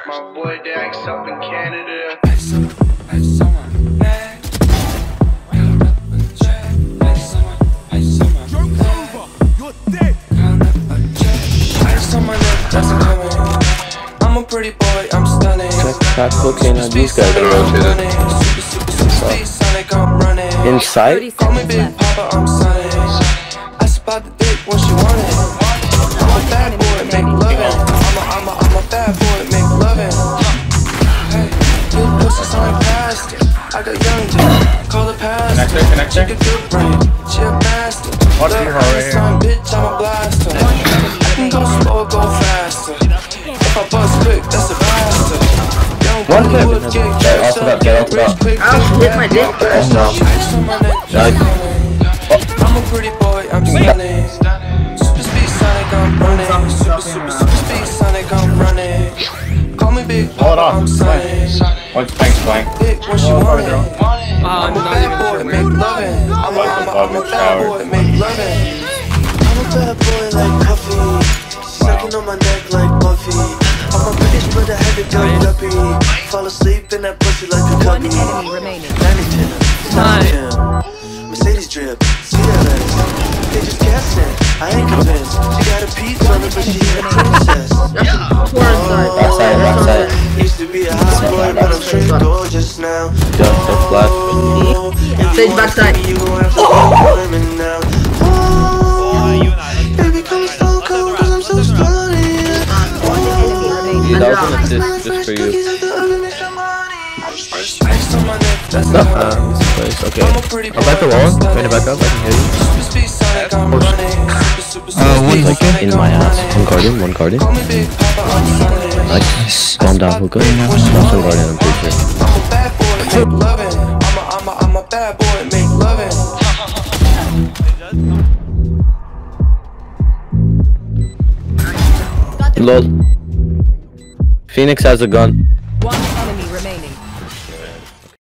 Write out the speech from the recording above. My boy Dax up in Canada. I'm a pretty boy, I'm stunning. That's looking at these guys around. Inside? Call me Big Papa, I'm stunning. I spot the dick when she want it. I'm a bad boy, make lovin'. I'm a bad boy, make lovin'. Hey, you pussies ain't past it. I got young dude, call the past. She can do brain, she a master. Look, I'm a son, bitch, I'm a blaster. I can go slow, go faster. One hit, get off of that. I'll hit my dick. Oh no. I'm a pretty boy, I'm stunning. Super speed Sonic, I'm running. Super speed Sonic, I'm running. Call me Big Papa, I'm stunning. Thanks, Blank. I'm a bad boy, make lovin'. I'm a bad boy, make lovin'. I'm a bad boy like Puffy. Sucking on my neck like Buffy. I'm a bitch with a heavy dumpy. Fall asleep in that pussy like a cubby. Mercedes drip, CLS. They just cast it, I ain't convinced. She got a piece on it, but she ain't a princess. Used to be a hot boy, but I'm straight gorgeous now. Stage backside. That was an assist just for you. Nice, okay. I'm back to wall. I'm trying to back up. I can hear you. One second. In my ass. One carding. Nice. Calm down, Hookah. That's one carding, I'm pretty sure. I'm a bad boy, make lovin'. I'm a bad boy, make lovin'. Lol. Phoenix has a gun.